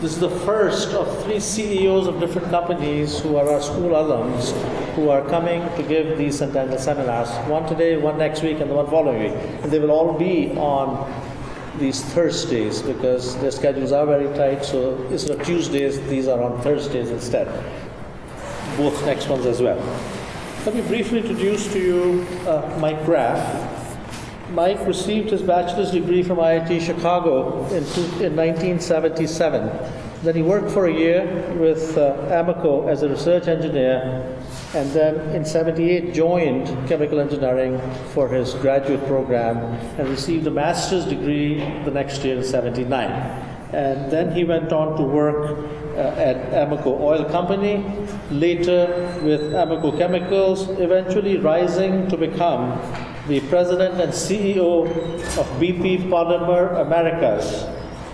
This is the first of 3 CEOs of different companies who are our school alums who are coming to give these centennial seminars, one today, one next week, and the one following week. And they will all be on these Thursdays because their schedules are very tight, so instead of Tuesdays, these are on Thursdays instead, both next ones as well. Let me briefly introduce to you Mike Graff. Mike received his bachelor's degree from IIT Chicago in 1977. Then he worked for a year with Amoco as a research engineer, and then in 78 joined Chemical Engineering for his graduate program and received a master's degree the next year in 79. And then he went on to work at Amoco Oil Company, later with Amoco Chemicals, eventually rising to become the president and CEO of BP Polymer Americas.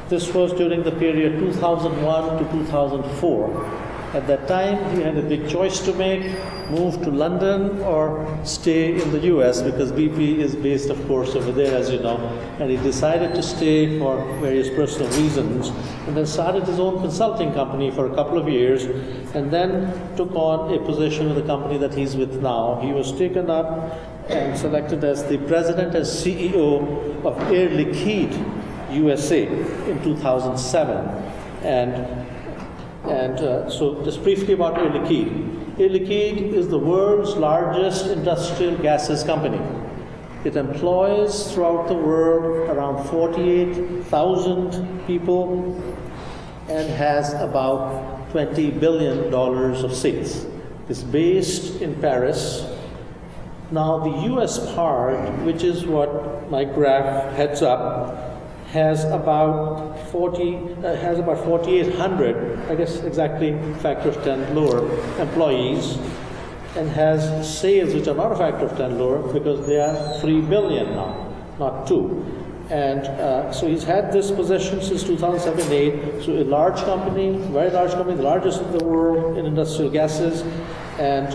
This was during the period 2001 to 2004. At that time, he had a big choice to make, move to London or stay in the US, because BP is based, of course, over there, as you know. And he decided to stay for various personal reasons, and then started his own consulting company for a couple of years, and then took on a position with the company that he's with now. He was taken up and selected as the president and CEO of Air Liquide USA in 2007. So just briefly about Air Liquide. Air Liquide is the world's largest industrial gases company. It employs throughout the world around 48,000 people and has about $20 billion of sales. It's based in Paris. Now, the US part, which is what Mike Graff heads up, has about 4,800, I guess exactly factor of 10 lower, employees, and has sales which are not a factor of 10 lower because they are 3 billion now, not 2. And so he's had this position since 2007-8, so a large company, very large company, the largest in the world in industrial gases, and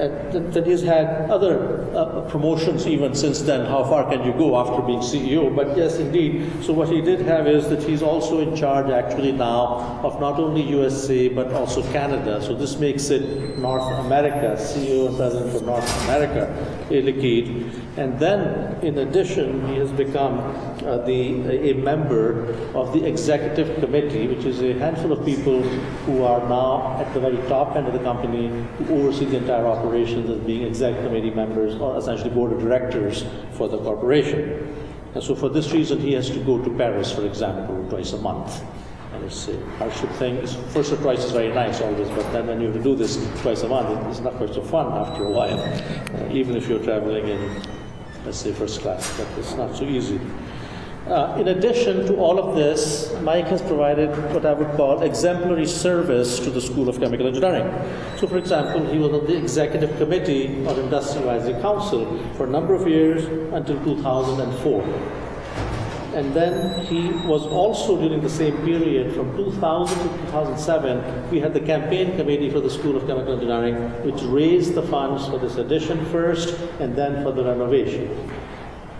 that he's had other promotions even since then. How far can you go after being CEO? But yes, indeed. So what he did have is that he's also in charge actually now of not only USA, but also Canada. So this makes it North America, CEO and President for North America, Air Liquide. And then, in addition, he has become a member of the executive committee, which is a handful of people who are now at the very top end of the company, who oversee the entire operations as being exec committee members, or essentially board of directors for the corporation. And so for this reason, he has to go to Paris, for example, twice a month. And it's a hardship thing. It's first or twice is very nice always, but then when you have to do this twice a month, it's not quite so fun after a while, even if you're traveling in, let's say, first class, but it's not so easy. In addition to all of this, Mike has provided what I would call exemplary service to the School of Chemical Engineering. So, for example, he was on the Executive Committee of Industrial Advisory Council for a number of years until 2004. And then he was also, during the same period, from 2000 to 2007, we had the campaign committee for the School of Chemical Engineering, which raised the funds for this addition first and then for the renovation.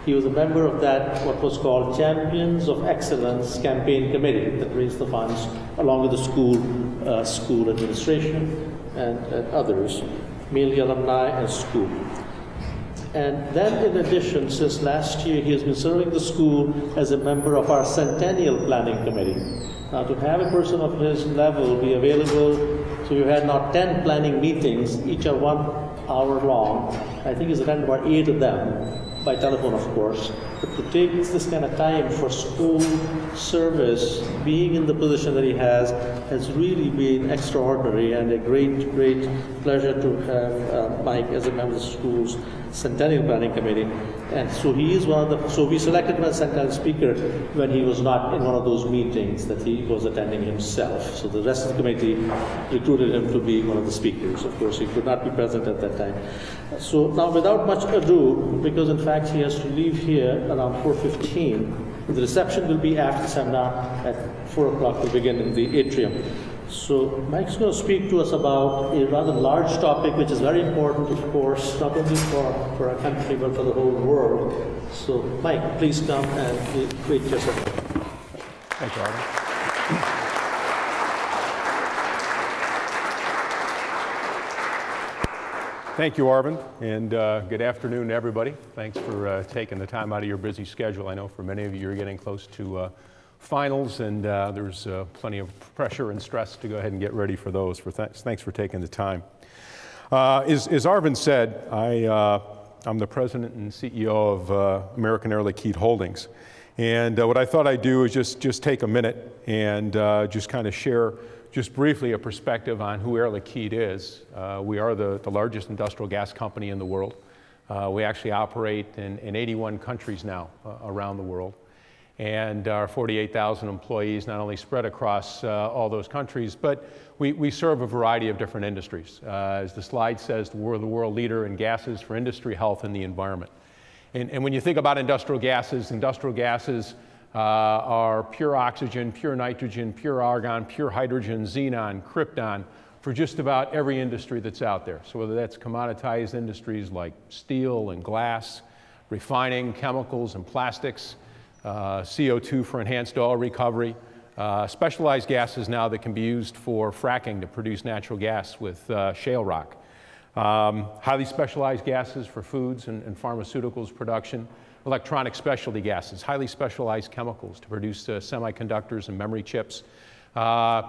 He was a member of that, what was called Champions of Excellence campaign committee that raised the funds along with the school, school administration and others, mainly alumni and school. And then in addition, since last year, he has been serving the school as a member of our Centennial Planning Committee. Now, to have a person of his level be available, so you had now 10 planning meetings, each are 1 hour long. I think he's attended about 8 of them, by telephone, of course. But to take this kind of time for school service, being in the position that he has really been extraordinary, and a great, great pleasure to have Mike as a member of the school's Centennial Planning Committee. And so he is one of the, so we selected him as Centennial Speaker when he was not in one of those meetings that he was attending himself. So the rest of the committee recruited him to be one of the speakers. Of course, he could not be present at that time. So now, without much ado, because in fact he has to leave here around 4:15, the reception will be after the seminar at 4 o'clock to begin in the atrium. So Mike's going to speak to us about a rather large topic, which is very important, of course, not only for our country, but for the whole world. So Mike, please come and great yourself. Thank you, Arvind. Thank you, Arvind, and good afternoon to everybody. Thanks for taking the time out of your busy schedule. I know for many of you, you're getting close to finals, and there's plenty of pressure and stress to go ahead and get ready for those. Thanks for taking the time. As Arvind said, I'm the president and CEO of American Air Liquide Holdings. And what I thought I'd do is just take a minute and just kind of share just briefly a perspective on who Air Liquide is. We are the largest industrial gas company in the world. We actually operate in 81 countries now around the world. And our 48,000 employees not only spread across all those countries, but we serve a variety of different industries. As the slide says, we're the world leader in gases for industry, health, and the environment. And when you think about industrial gases are pure oxygen, pure nitrogen, pure argon, pure hydrogen, xenon, krypton, for just about every industry that's out there. So whether that's commoditized industries like steel and glass, refining, chemicals and plastics, CO2 for enhanced oil recovery, specialized gases now that can be used for fracking to produce natural gas with shale rock, highly specialized gases for foods and pharmaceuticals production, electronic specialty gases, highly specialized chemicals to produce semiconductors and memory chips, a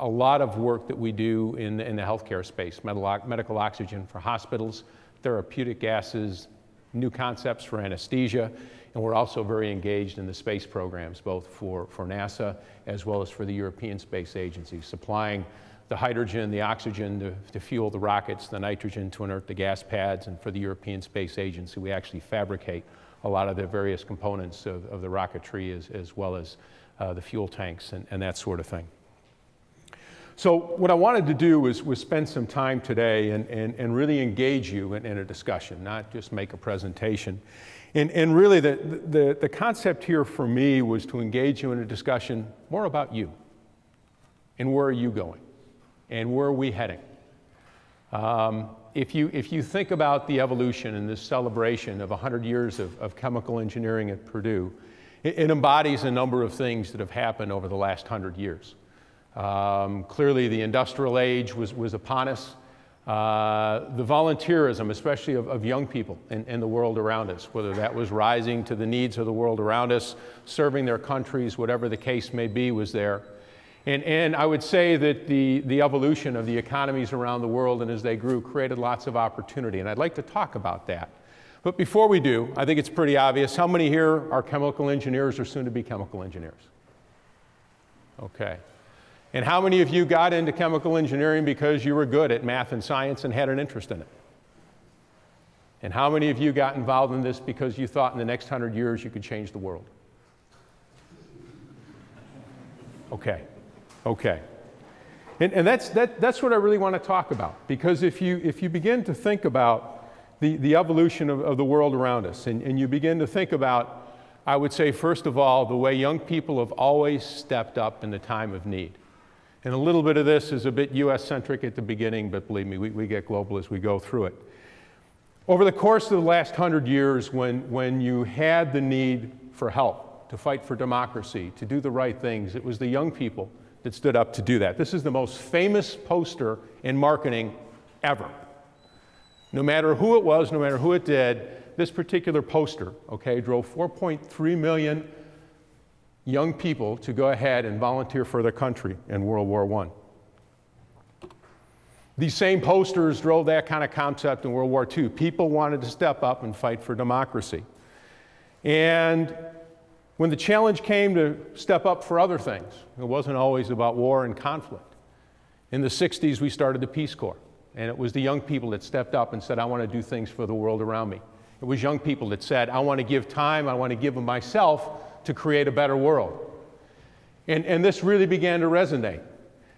lot of work that we do in the healthcare space, medical oxygen for hospitals, therapeutic gases, new concepts for anesthesia, and we're also very engaged in the space programs, both for NASA as well as for the European Space Agency, supplying the hydrogen, the oxygen to fuel the rockets, the nitrogen to inert the gas pads, and for the European Space Agency, we actually fabricate a lot of the various components of the rocketry as well as the fuel tanks and that sort of thing. So what I wanted to do was spend some time today and really engage you in a discussion, not just make a presentation. And really the concept here for me was to engage you in a discussion more about you and where are you going and where are we heading. If you think about the evolution and this celebration of 100 years of chemical engineering at Purdue, it embodies a number of things that have happened over the last 100 years. Clearly, the industrial age was upon us. The volunteerism, especially of young people in the world around us, whether that was rising to the needs of the world around us, serving their countries, whatever the case may be, was there. And I would say that the evolution of the economies around the world and as they grew created lots of opportunity, and I'd like to talk about that. But before we do, I think it's pretty obvious. How many here are chemical engineers or soon-to-be chemical engineers? Okay. And how many of you got into chemical engineering because you were good at math and science and had an interest in it? And how many of you got involved in this because you thought in the next 100 years you could change the world? Okay, okay. And that's what I really want to talk about, because if you begin to think about the evolution of the world around us, and you begin to think about, I would say, first of all, the way young people have always stepped up in the time of need. And a little bit of this is a bit US-centric at the beginning, but believe me, we get global as we go through it. Over the course of the last 100 years, when you had the need for help, to fight for democracy, to do the right things, it was the young people that stood up to do that. This is the most famous poster in marketing ever. No matter who it was, no matter who it did, this particular poster, okay, drove 4.3 million young people to go ahead and volunteer for their country in World War I. These same posters drove that kind of concept in World War II. People wanted to step up and fight for democracy. And when the challenge came to step up for other things, it wasn't always about war and conflict. In the 60s, we started the Peace Corps, and it was the young people that stepped up and said, I want to do things for the world around me. It was young people that said, I want to give time, I want to give of myself, to create a better world. And this really began to resonate.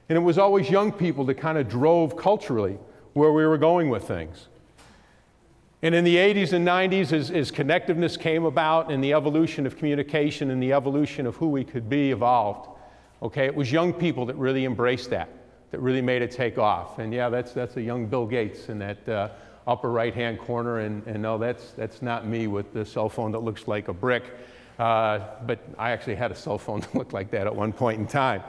And it was always young people that kind of drove culturally where we were going with things. And in the 80s and 90s, as connectiveness came about and the evolution of communication and the evolution of who we could be evolved, okay, it was young people that really embraced that really made it take off. And yeah, that's a young Bill Gates in that upper right-hand corner, and no, that's not me with the cell phone that looks like a brick. But I actually had a cell phone that looked like that at one point in time.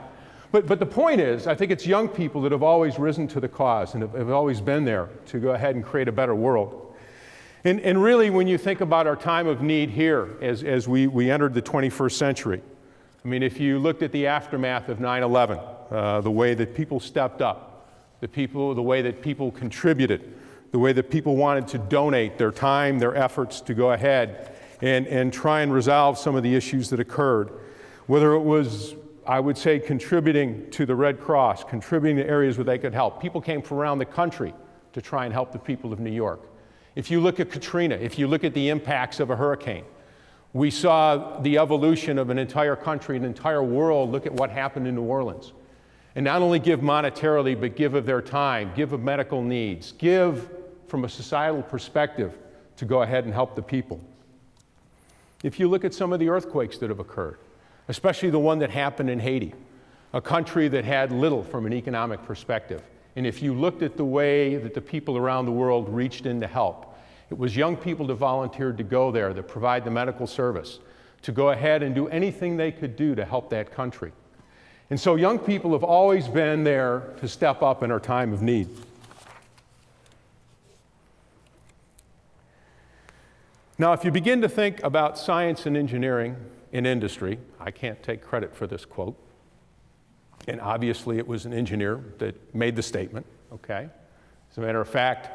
But the point is, I think it's young people that have always risen to the cause and have always been there to go ahead and create a better world. And really, when you think about our time of need here as we entered the 21st century, I mean, if you looked at the aftermath of 9/11, the way that people stepped up, the way that people contributed, the way that people wanted to donate their time, their efforts to go ahead and try and resolve some of the issues that occurred, whether it was, I would say, contributing to the Red Cross, contributing to areas where they could help. People came from around the country to try and help the people of New York. If you look at Katrina, if you look at the impacts of a hurricane, we saw the evolution of an entire country, an entire world. Look at what happened in New Orleans. And not only give monetarily, but give of their time, give of medical needs, give from a societal perspective to go ahead and help the people. If you look at some of the earthquakes that have occurred, especially the one that happened in Haiti, a country that had little from an economic perspective. And if you looked at the way that the people around the world reached in to help, it was young people that volunteered to go there, that provide the medical service, to go ahead and do anything they could do to help that country. And so young people have always been there to step up in our time of need. Now, if you begin to think about science and engineering in industry, I can't take credit for this quote, and obviously it was an engineer that made the statement, okay? As a matter of fact,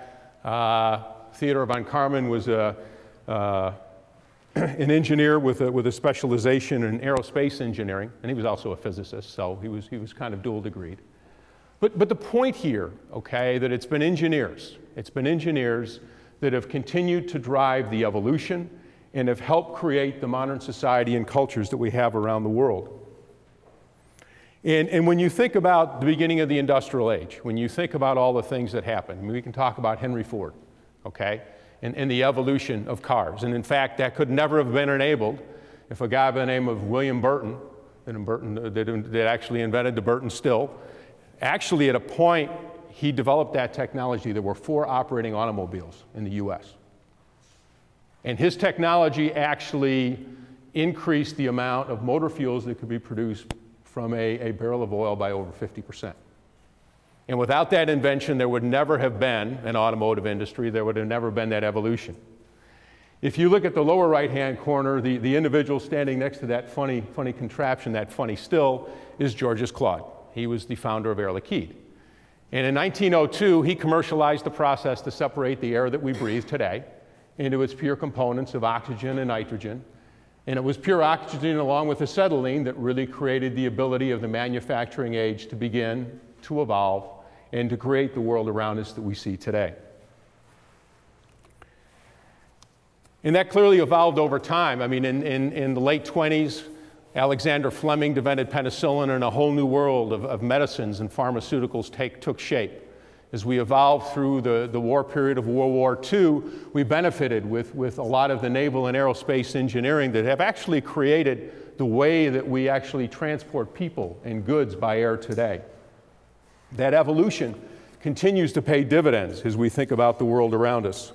Theodor von Karman was an engineer with a specialization in aerospace engineering, and he was also a physicist, so he was kind of dual degreed. But the point here, okay, that it's been engineers that have continued to drive the evolution and have helped create the modern society and cultures that we have around the world. And when you think about the beginning of the industrial age, when you think about all the things that happened, I mean, we can talk about Henry Ford, okay, and the evolution of cars. And in fact, that could never have been enabled if a guy by the name of William Burton, that actually invented the Burton still, actually at a point, he developed that technology. There were 4 operating automobiles in the US. And his technology actually increased the amount of motor fuels that could be produced from a barrel of oil by over 50%. And without that invention, there would never have been an automotive industry. There would have never been that evolution. If you look at the lower right-hand corner, the individual standing next to that funny contraption, that funny still, is Georges Claude. He was the founder of Air Liquide. And in 1902, he commercialized the process to separate the air that we breathe today into its pure components of oxygen and nitrogen. And it was pure oxygen along with acetylene that really created the ability of the manufacturing age to begin to evolve and to create the world around us that we see today. And that clearly evolved over time. I mean, in the late 20s, Alexander Fleming invented penicillin, and a whole new world of medicines and pharmaceuticals took shape. As we evolved through the war period of World War II, we benefited with a lot of the naval and aerospace engineering that have actually created the way that we actually transport people and goods by air today. That evolution continues to pay dividends as we think about the world around us.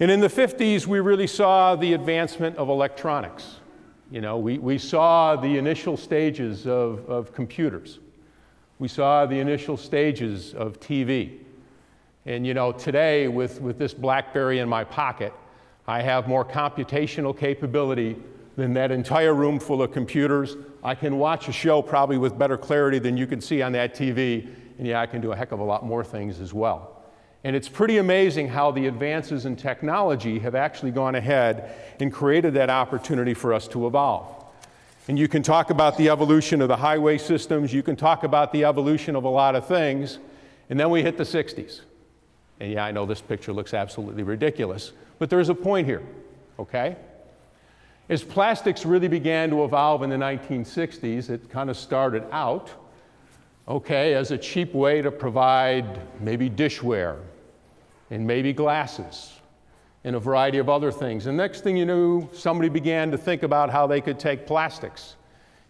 And in the 50s, we really saw the advancement of electronics. You know, we saw the initial stages of computers. We saw the initial stages of TV. And you know, today, with this BlackBerry in my pocket, I have more computational capability than that entire room full of computers. I can watch a show probably with better clarity than you can see on that TV. And yeah, I can do a heck of a lot more things as well. And it's pretty amazing how the advances in technology have actually gone ahead and created that opportunity for us to evolve. And you can talk about the evolution of the highway systems. You can talk about the evolution of a lot of things. And then we hit the 60s. And yeah, I know this picture looks absolutely ridiculous, but there's a point here, okay? As plastics really began to evolve in the 1960s, it kind of started out, okay, as a cheap way to provide maybe dishware and maybe glasses and a variety of other things. And next thing you knew, somebody began to think about how they could take plastics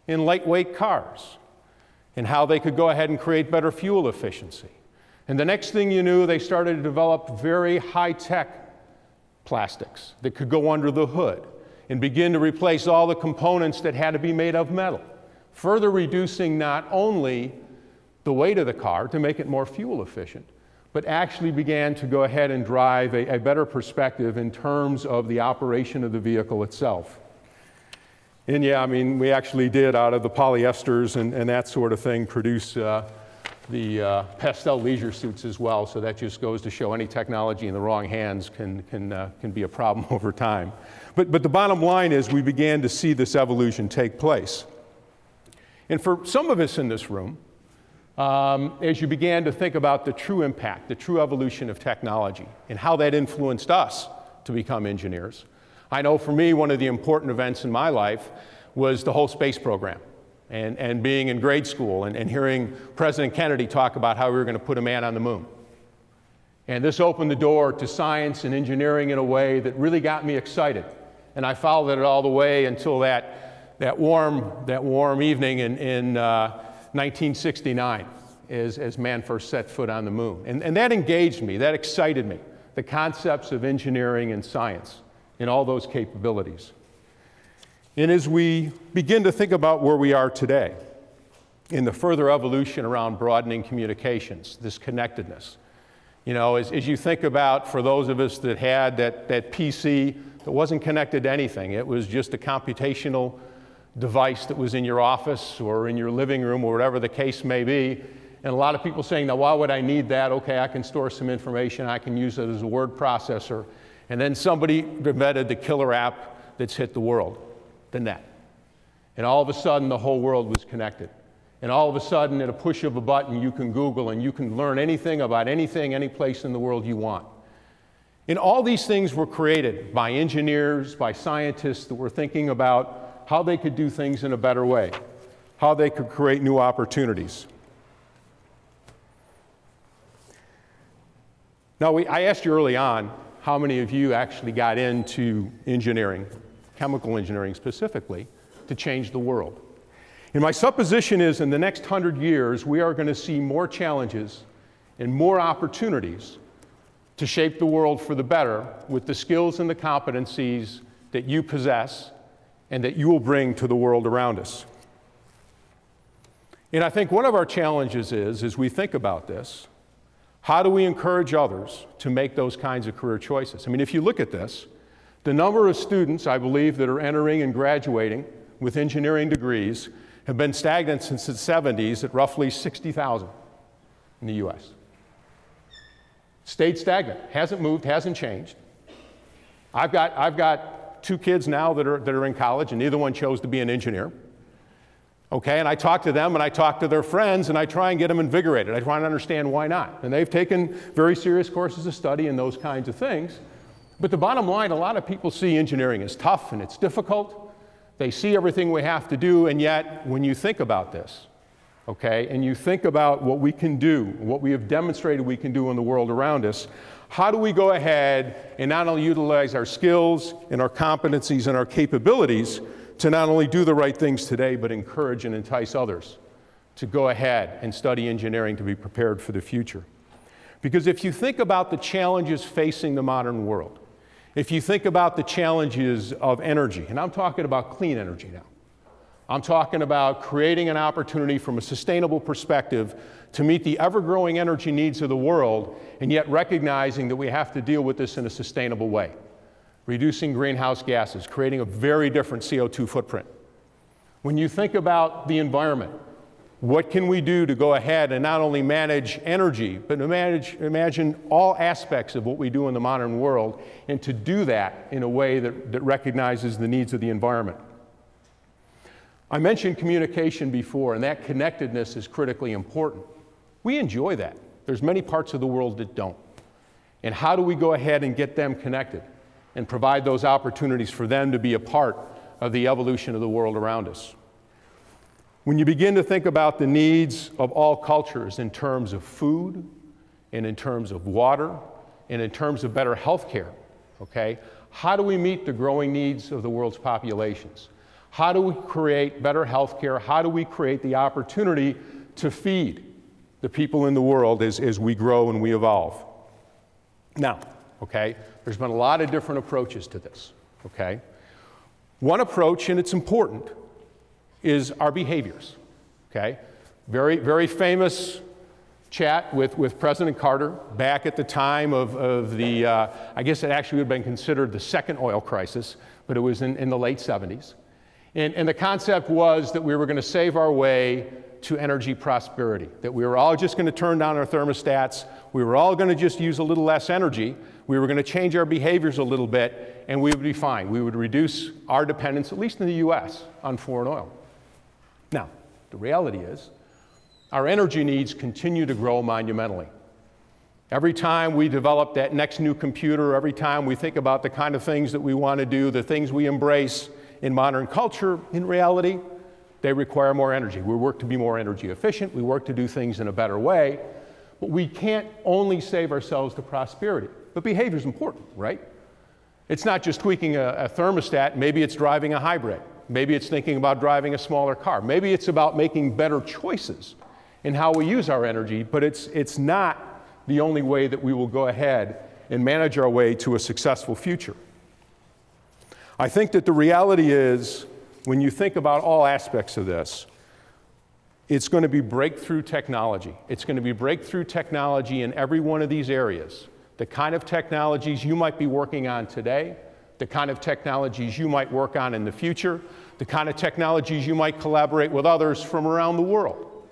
in lightweight cars and how they could go ahead and create better fuel efficiency. And the next thing you knew, they started to develop very high-tech plastics that could go under the hood and begin to replace all the components that had to be made of metal further reducing not only the weight of the car to make it more fuel efficient, but actually began to go ahead and drive a better perspective in terms of the operation of the vehicle itself. And yeah, I mean, we actually did, out of the polyesters and that sort of thing, produce the pastel leisure suits as well. So that just goes to show any technology in the wrong hands can be a problem over time. But the bottom line is we began to see this evolution take place. And for some of us in this room, as you began to think about the true impact, the true evolution of technology, and how that influenced us to become engineers, I know for me one of the important events in my life was the whole space program. And being in grade school and hearing President Kennedy talk about how we were going to put a man on the moon. And this opened the door to science and engineering in a way that really got me excited. And I followed it all the way until that warm evening in 1969 as man first set foot on the moon. And that engaged me. That excited me, the concepts of engineering and science and all those capabilities. And as we begin to think about where we are today in the further evolution around broadening communications, this connectedness, you know, as you think about, for those of us that had that PC that wasn't connected to anything, it was just a computational device that was in your office or in your living room or whatever the case may be, and a lot of people saying, now why would I need that? Okay, I can store some information, I can use it as a word processor. And then somebody invented the killer app that's hit the world, the net. And all of a sudden, the whole world was connected. And all of a sudden, at a push of a button, you can Google and you can learn anything about anything, any place in the world you want. And all these things were created by engineers, by scientists that were thinking about how they could do things in a better way, how they could create new opportunities. Now, I asked you early on how many of you actually got into engineering, chemical engineering specifically, to change the world. And my supposition is in the next 100 years, we are going to see more challenges and more opportunities to shape the world for the better with the skills and the competencies that you possess and that you will bring to the world around us. And I think one of our challenges is, as we think about this, how do we encourage others to make those kinds of career choices? I mean, if you look at this, the number of students, I believe, that are entering and graduating with engineering degrees have been stagnant since the 70s at roughly 60,000 in the US. Stayed stagnant, hasn't moved, hasn't changed. I've got two kids now that are in college, and neither one chose to be an engineer. Okay, and I talk to them and I talk to their friends and I try and get them invigorated. I try and understand why not. And they've taken very serious courses of study and those kinds of things. But the bottom line, a lot of people see engineering as tough and it's difficult. They see everything we have to do, and yet when you think about this, okay, and you think about what we can do, what we have demonstrated we can do in the world around us, how do we go ahead and not only utilize our skills and our competencies and our capabilities to not only do the right things today, but encourage and entice others to go ahead and study engineering to be prepared for the future? Because if you think about the challenges facing the modern world, if you think about the challenges of energy, and I'm talking about clean energy now. I'm talking about creating an opportunity from a sustainable perspective to meet the ever-growing energy needs of the world, and yet recognizing that we have to deal with this in a sustainable way. Reducing greenhouse gases, creating a very different CO2 footprint. When you think about the environment, what can we do to go ahead and not only manage energy, but to imagine all aspects of what we do in the modern world, and to do that in a way that recognizes the needs of the environment? I mentioned communication before, and that connectedness is critically important. We enjoy that. There's many parts of the world that don't. And how do we go ahead and get them connected and provide those opportunities for them to be a part of the evolution of the world around us? When you begin to think about the needs of all cultures in terms of food, and in terms of water, and in terms of better health care, okay, how do we meet the growing needs of the world's populations? How do we create better health care? How do we create the opportunity to feed the people in the world as we grow and we evolve? Now, okay, there's been a lot of different approaches to this, okay? One approach, and it's important, is our behaviors, okay? Very, very famous chat with President Carter back at the time of the, I guess it actually would have been considered the second oil crisis, but it was in the late 70s. And the concept was that we were going to save our way to energy prosperity, that we were all just going to turn down our thermostats, we were all going to just use a little less energy, we were going to change our behaviors a little bit, and we would be fine. We would reduce our dependence, at least in the US, on foreign oil. Now, the reality is, our energy needs continue to grow monumentally. Every time we develop that next new computer, every time we think about the kind of things that we want to do, the things we embrace in modern culture, in reality, they require more energy. We work to be more energy efficient. We work to do things in a better way. But we can't only save ourselves to prosperity. But behavior is important, right? It's not just tweaking a thermostat. Maybe it's driving a hybrid. Maybe it's thinking about driving a smaller car. Maybe it's about making better choices in how we use our energy. But it's not the only way that we will go ahead and manage our way to a successful future. I think that the reality is, when you think about all aspects of this, it's going to be breakthrough technology. It's going to be breakthrough technology in every one of these areas. The kind of technologies you might be working on today, the kind of technologies you might work on in the future, the kind of technologies you might collaborate with others from around the world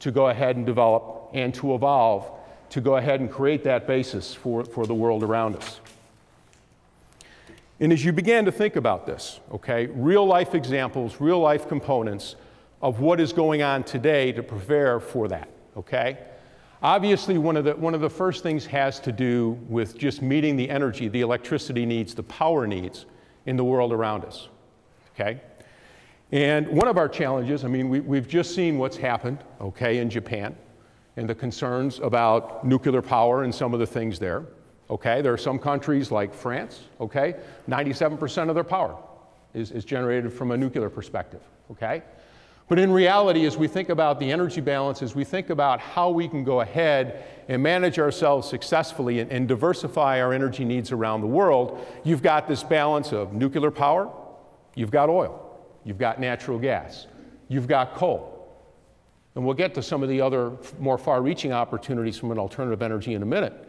to go ahead and develop and to evolve, to go ahead and create that basis for the world around us. And as you began to think about this, okay, real life examples, real life components of what is going on today to prepare for that, okay? Obviously, one of the first things has to do with just meeting the energy, the electricity needs, the power needs in the world around us, okay? And one of our challenges, I mean, we've just seen what's happened, okay, in Japan and the concerns about nuclear power and some of the things there. Okay, there are some countries like France, okay, 97% of their power is generated from a nuclear perspective, okay? But in reality, as we think about the energy balance, as we think about how we can go ahead and manage ourselves successfully and diversify our energy needs around the world, you've got this balance of nuclear power, you've got oil, you've got natural gas, you've got coal. And we'll get to some of the other more far-reaching opportunities from an alternative energy in a minute.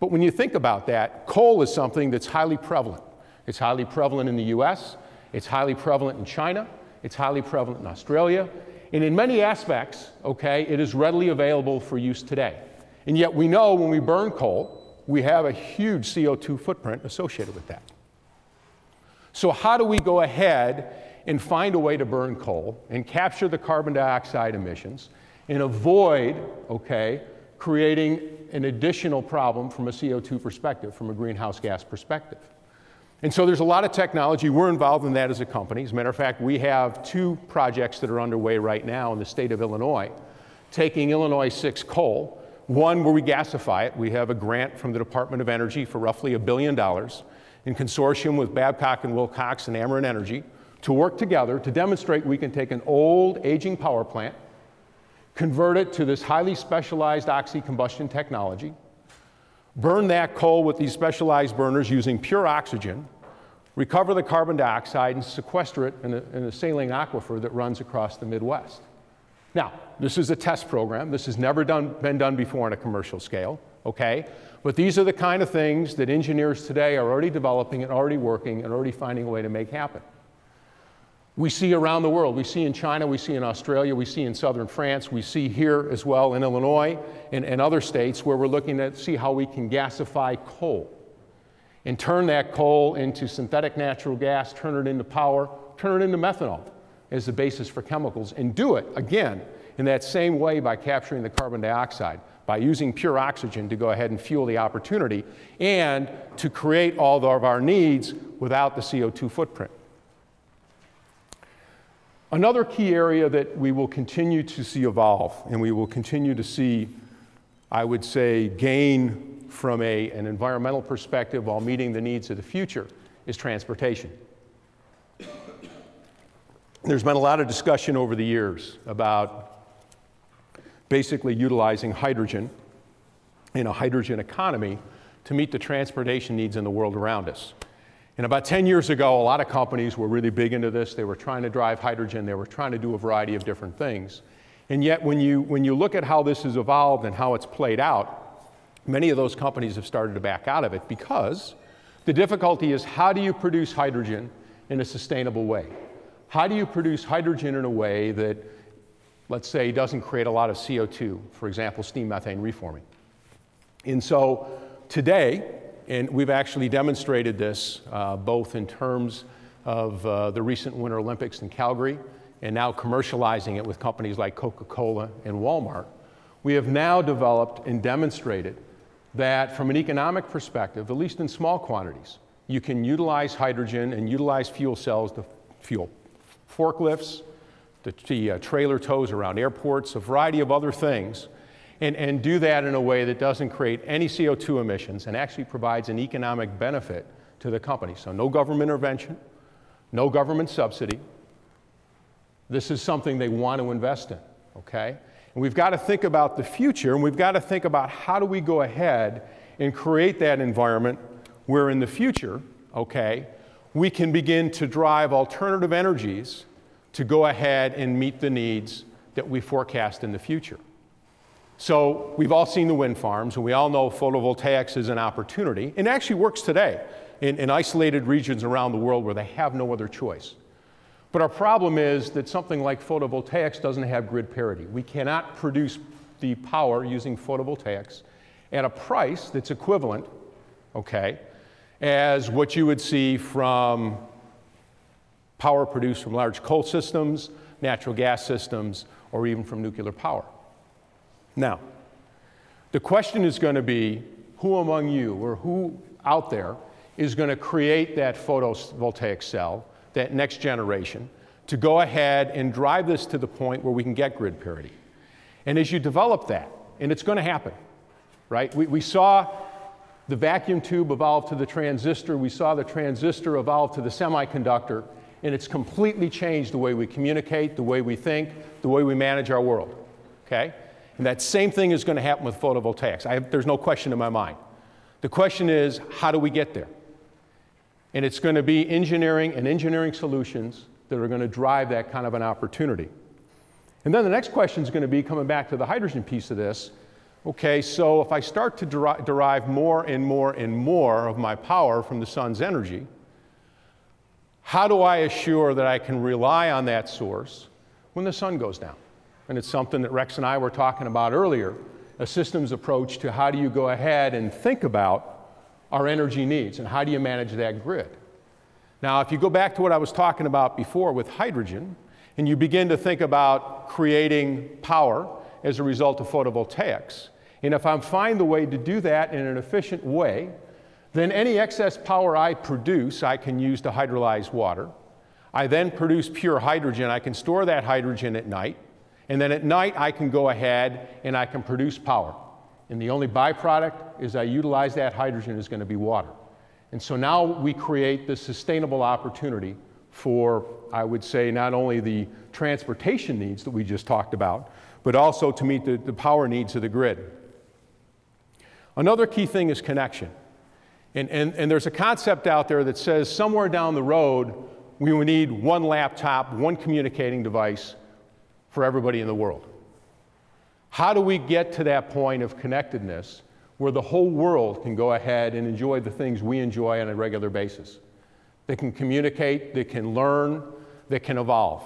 But when you think about that, coal is something that's highly prevalent. It's highly prevalent in the US, it's highly prevalent in China, it's highly prevalent in Australia, and in many aspects, okay, it is readily available for use today. And yet we know when we burn coal, we have a huge CO2 footprint associated with that. So how do we go ahead and find a way to burn coal and capture the carbon dioxide emissions and avoid, okay, creating an additional problem from a CO2 perspective, from a greenhouse gas perspective? And so there's a lot of technology. We're involved in that as a company. As a matter of fact, we have two projects that are underway right now in the state of Illinois, taking Illinois 6 coal, one where we gasify it. We have a grant from the Department of Energy for roughly $1 billion in consortium with Babcock and Wilcox and Ameren Energy to work together to demonstrate we can take an old, aging power plant, convert it to this highly specialized oxy-combustion technology, burn that coal with these specialized burners using pure oxygen, recover the carbon dioxide, and sequester it in a saline aquifer that runs across the Midwest. Now, this is a test program. This has never been done before on a commercial scale, okay? But these are the kind of things that engineers today are already developing and already working and already finding a way to make happen. We see around the world. We see in China, we see in Australia, we see in southern France, we see here as well in Illinois and other states where we're looking to see how we can gasify coal and turn that coal into synthetic natural gas, turn it into power, turn it into methanol as the basis for chemicals, and do it, again, in that same way by capturing the carbon dioxide, by using pure oxygen to go ahead and fuel the opportunity and to create all of our needs without the CO2 footprint. Another key area that we will continue to see evolve and we will continue to see, I would say, gain from an environmental perspective while meeting the needs of the future is transportation. There's been a lot of discussion over the years about basically utilizing hydrogen in a hydrogen economy to meet the transportation needs in the world around us. And about 10 years ago, a lot of companies were really big into this. They were trying to drive hydrogen. They were trying to do a variety of different things. And yet, when you look at how this has evolved and how it's played out, many of those companies have started to back out of it because the difficulty is, how do you produce hydrogen in a sustainable way? How do you produce hydrogen in a way that, let's say, doesn't create a lot of CO2, for example, steam methane reforming? And so today, and we've actually demonstrated this both in terms of the recent Winter Olympics in Calgary and now commercializing it with companies like Coca-Cola and Walmart, we have now developed and demonstrated that from an economic perspective, at least in small quantities, you can utilize hydrogen and utilize fuel cells to fuel forklifts, to trailer tows around airports, a variety of other things, and do that in a way that doesn't create any CO2 emissions and actually provides an economic benefit to the company. So no government intervention, no government subsidy. This is something they want to invest in, okay? And we've got to think about the future, and we've got to think about how do we go ahead and create that environment where in the future, okay, we can begin to drive alternative energies to go ahead and meet the needs that we forecast in the future. So we've all seen the wind farms, and we all know photovoltaics is an opportunity, and actually works today in isolated regions around the world where they have no other choice. But our problem is that something like photovoltaics doesn't have grid parity. We cannot produce the power using photovoltaics at a price that's equivalent, okay, as what you would see from power produced from large coal systems, natural gas systems, or even from nuclear power. Now, the question is going to be, who among you or who out there is going to create that photovoltaic cell, that next generation, to go ahead and drive this to the point where we can get grid parity? And as you develop that, and it's going to happen, right? We saw the vacuum tube evolve to the transistor. We saw the transistor evolve to the semiconductor. And it's completely changed the way we communicate, the way we think, the way we manage our world, okay? And that same thing is going to happen with photovoltaics. There's no question in my mind. The question is, how do we get there? And it's going to be engineering and engineering solutions that are going to drive that kind of an opportunity. And then the next question is going to be, coming back to the hydrogen piece of this, okay, so if I start to derive more and more and more of my power from the sun's energy, how do I assure that I can rely on that source when the sun goes down? And it's something that Rex and I were talking about earlier, a systems approach to how do you go ahead and think about our energy needs, and how do you manage that grid? Now, if you go back to what I was talking about before with hydrogen, and you begin to think about creating power as a result of photovoltaics, and if I find the way to do that in an efficient way, then any excess power I produce, I can use to hydrolyze water. I then produce pure hydrogen. I can store that hydrogen at night, and then at night I can go ahead and I can produce power. And the only byproduct is I utilize that hydrogen is going to be water. And so now we create this sustainable opportunity for, I would say, not only the transportation needs that we just talked about, but also to meet the power needs of the grid. Another key thing is connection. And there's a concept out there that says somewhere down the road, we will need one laptop, one communicating device for everybody in the world. How do we get to that point of connectedness where the whole world can go ahead and enjoy the things we enjoy on a regular basis? They can communicate, they can learn, they can evolve.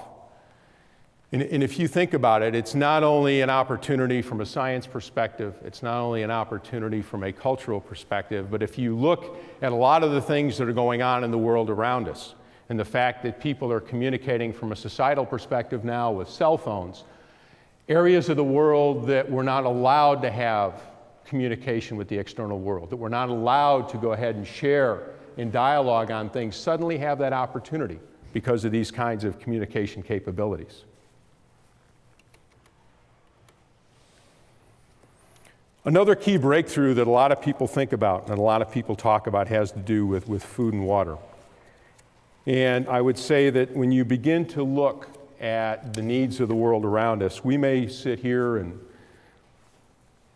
And if you think about it, it's not only an opportunity from a science perspective, it's not only an opportunity from a cultural perspective, but if you look at a lot of the things that are going on in the world around us, and the fact that people are communicating from a societal perspective now with cell phones, areas of the world that we're not allowed to have communication with the external world, that we're not allowed to go ahead and share and dialogue on things, suddenly have that opportunity because of these kinds of communication capabilities. Another key breakthrough that a lot of people think about and a lot of people talk about has to do with food and water. And I would say that when you begin to look at the needs of the world around us, we may sit here in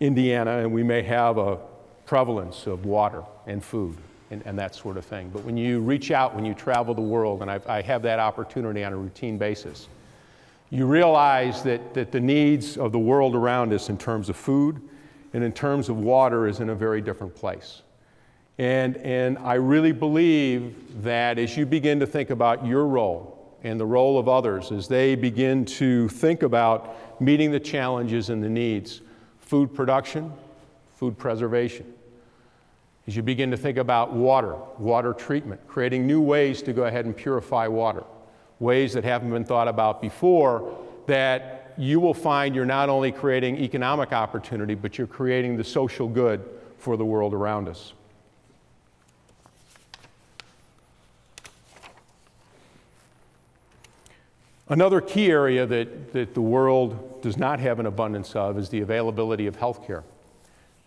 Indiana and we may have a prevalence of water and food. and that sort of thing. But when you reach out, when you travel the world, and I have that opportunity on a routine basis, you realize that the needs of the world around us in terms of food and in terms of water is in a very different place. And I really believe that as you begin to think about your role and the role of others, as they begin to think about meeting the challenges and the needs, food production, food preservation, as you begin to think about water, water treatment, creating new ways to go ahead and purify water, ways that haven't been thought about before, that you will find you're not only creating economic opportunity, but you're creating the social good for the world around us. Another key area that the world does not have an abundance of is the availability of healthcare,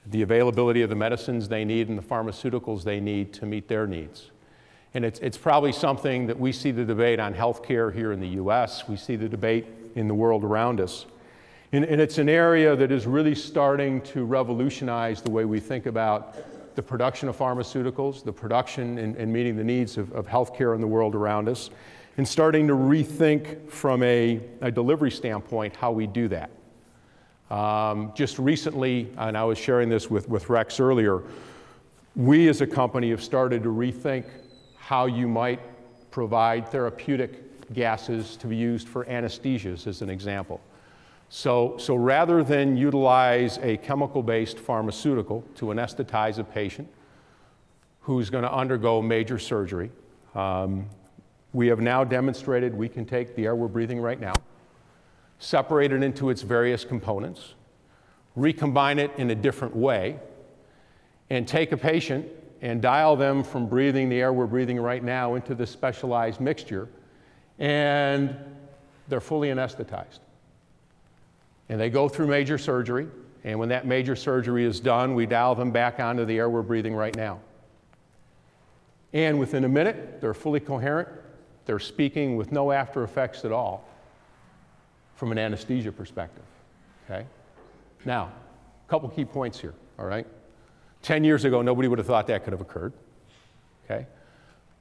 the availability of the medicines they need and the pharmaceuticals they need to meet their needs. And it's probably something that we see the debate on healthcare here in the US. We see the debate in the world around us. And it's an area that is really starting to revolutionize the way we think about the production of pharmaceuticals, the production and meeting the needs of healthcare in the world around us, and starting to rethink from a delivery standpoint how we do that. Just recently, and I was sharing this with Rex earlier, we as a company have started to rethink how you might provide therapeutic gases to be used for anesthesias, as an example. So rather than utilize a chemical-based pharmaceutical to anesthetize a patient who's going to undergo major surgery, we have now demonstrated we can take the air we're breathing right now, separate it into its various components, recombine it in a different way, and take a patient and dial them from breathing the air we're breathing right now into this specialized mixture, and they're fully anesthetized. And they go through major surgery, and when that major surgery is done, we dial them back onto the air we're breathing right now. And within a minute, they're fully coherent, they're speaking with no after effects at all, from an anesthesia perspective, okay? Now, a couple key points here, all right? 10 years ago, nobody would have thought that could have occurred, okay?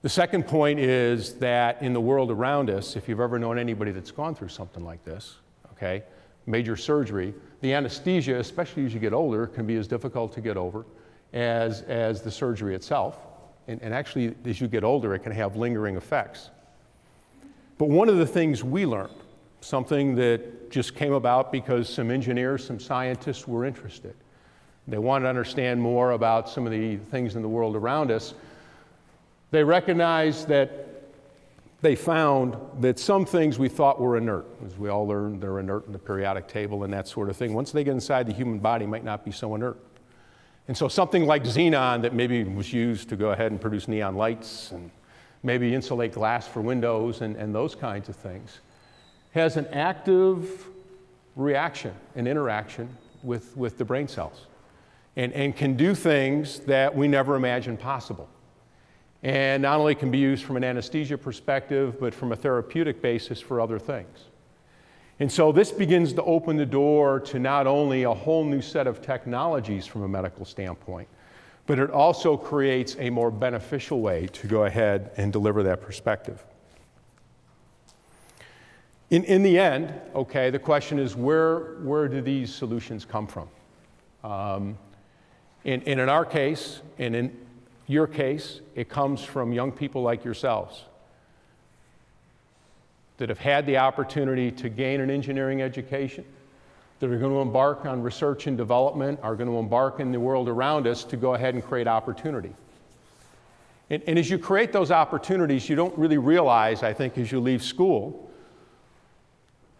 The second point is that in the world around us, if you've ever known anybody that's gone through something like this, okay, major surgery, the anesthesia, especially as you get older, can be as difficult to get over as the surgery itself. And actually, as you get older, it can have lingering effects. But one of the things we learned, something that just came about because some engineers, some scientists were interested. They wanted to understand more about some of the things in the world around us. They recognized that they found that some things we thought were inert, as we all learned they're inert in the periodic table and that sort of thing. Once they get inside the human body, might not be so inert. And so something like xenon that maybe was used to go ahead and produce neon lights and maybe insulate glass for windows and those kinds of things has an active reaction and interaction with the brain cells and can do things that we never imagined possible. And not only can be used from an anesthesia perspective, but from a therapeutic basis for other things. And so this begins to open the door to not only a whole new set of technologies from a medical standpoint, but it also creates a more beneficial way to go ahead and deliver that perspective. In the end, okay, the question is where do these solutions come from? And in our case, and in your case, it comes from young people like yourselves that have had the opportunity to gain an engineering education, that are going to embark on research and development, are going to embark in the world around us to go ahead and create opportunity. And as you create those opportunities, you don't really realize, I think, as you leave school,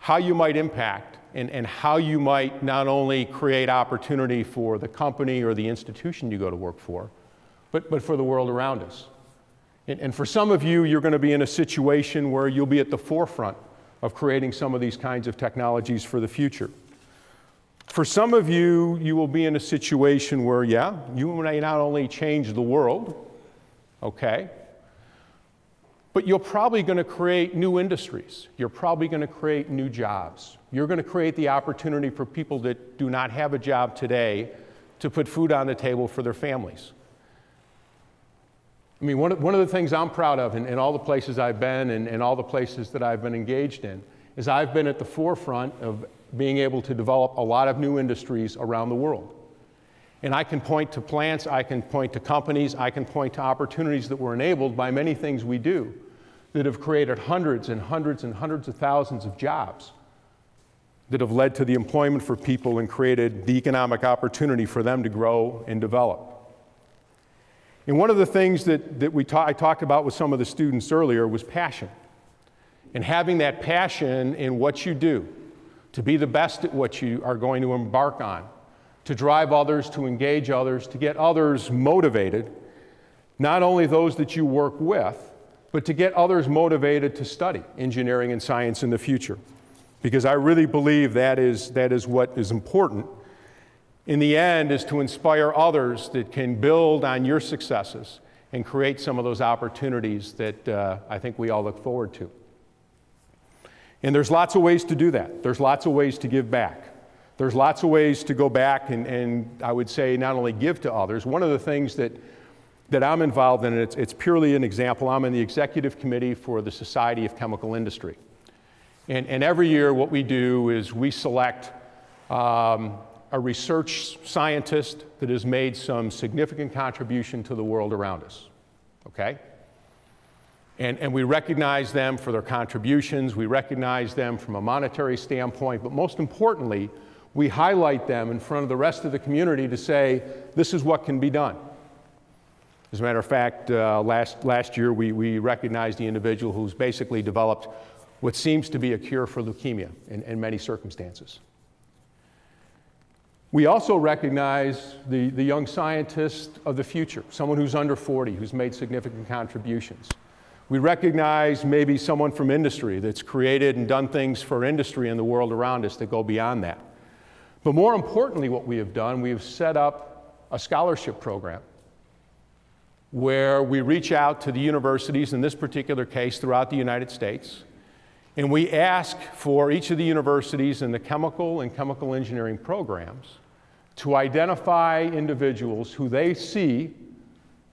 how you might impact and how you might not only create opportunity for the company or the institution you go to work for, but for the world around us. And for some of you, you're going to be in a situation where you'll be at the forefront of creating some of these kinds of technologies for the future. For some of you, you will be in a situation where, yeah, you may not only change the world, okay, but you're probably going to create new industries. You're probably going to create new jobs. You're going to create the opportunity for people that do not have a job today to put food on the table for their families. I mean, one of the things I'm proud of in all the places I've been and all the places that I've been engaged in is I've been at the forefront of being able to develop a lot of new industries around the world. And I can point to plants, I can point to companies, I can point to opportunities that were enabled by many things we do that have created hundreds and hundreds and hundreds of thousands of jobs that have led to the employment for people and created the economic opportunity for them to grow and develop. And one of the things that I talked about with some of the students earlier was passion. And having that passion in what you do, to be the best at what you are going to embark on, to drive others, to engage others, to get others motivated, not only those that you work with, but to get others motivated to study engineering and science in the future. Because I really believe that is what is important in the end, is to inspire others that can build on your successes and create some of those opportunities that I think we all look forward to. And there's lots of ways to do that. There's lots of ways to give back. There's lots of ways to go back and I would say not only give to others. One of the things that I'm involved in, and it's purely an example, I'm in the executive committee for the Society of Chemical Industry. And every year what we do is we select a research scientist that has made some significant contribution to the world around us, okay? And we recognize them for their contributions, we recognize them from a monetary standpoint, but most importantly, we highlight them in front of the rest of the community to say, this is what can be done. As a matter of fact, last year we recognized the individual who's basically developed what seems to be a cure for leukemia in many circumstances. We also recognize the young scientist of the future, someone who's under 40, who's made significant contributions. We recognize maybe someone from industry that's created and done things for industry in the world around us that go beyond that. But more importantly, what we have done, we have set up a scholarship program where we reach out to the universities, in this particular case, throughout the United States, and we ask for each of the universities in the chemical and chemical engineering programs to identify individuals who they see